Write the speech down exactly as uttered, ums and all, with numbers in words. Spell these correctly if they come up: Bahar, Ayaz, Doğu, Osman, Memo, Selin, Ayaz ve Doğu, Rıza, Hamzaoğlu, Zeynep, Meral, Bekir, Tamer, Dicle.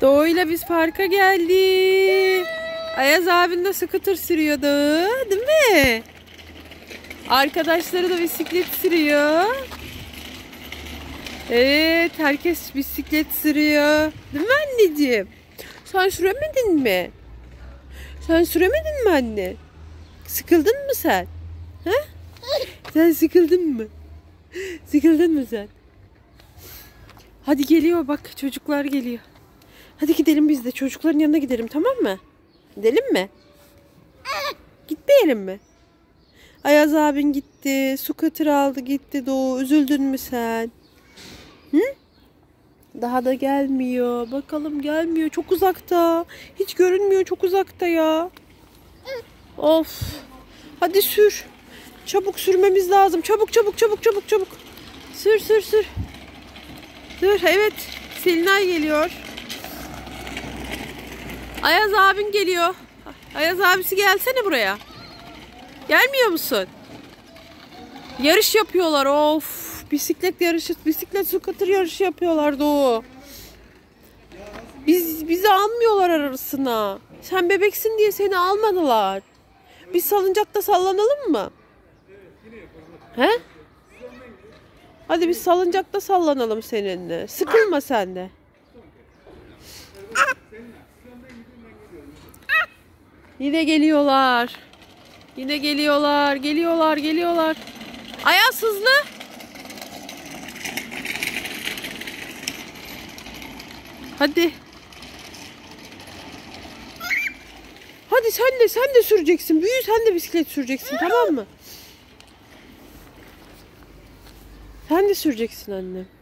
Doğu'yla biz parka geldik. Ayaz abin de scooter sürüyor Doğu, değil mi? Arkadaşları da bisiklet sürüyor. Evet, herkes bisiklet sürüyor. Değil mi anneciğim? Sen süremedin mi? Sen süremedin mi anne? Sıkıldın mı sen? Ha? Sen sıkıldın mı? Sıkıldın mı sen? Hadi geliyor bak, çocuklar geliyor. Hadi gidelim biz de çocukların yanına gidelim, tamam mı? Gidelim mi? Gitmeyelim mi? Ayaz abin gitti, scooter aldı gitti Doğu. Üzüldün mü sen? Hı? Daha da gelmiyor. Bakalım gelmiyor. Çok uzakta. Hiç görünmüyor, çok uzakta ya. Of. Hadi sür. Çabuk sürmemiz lazım. Çabuk çabuk çabuk çabuk çabuk. Sür sür sür. Sür. Evet. Selin geliyor. Ayaz abin geliyor. Ayaz abisi gelsene buraya. Gelmiyor musun? Yarış yapıyorlar. Of. Bisiklet yarışı, bisiklet scooter yarışı yapıyorlar Doğu. Biz, bizi almıyorlar arasına. Sen bebeksin diye seni almadılar. Biz salıncakta sallanalım mı? He? Hadi biz salıncakta sallanalım seninle. Sıkılma sen de. Yine geliyorlar. Yine geliyorlar. Geliyorlar, geliyorlar. Ayaz hızlı. Hadi. Hadi sen de sen de süreceksin. Büyü sen de bisiklet süreceksin, tamam mı? Sen de süreceksin anne.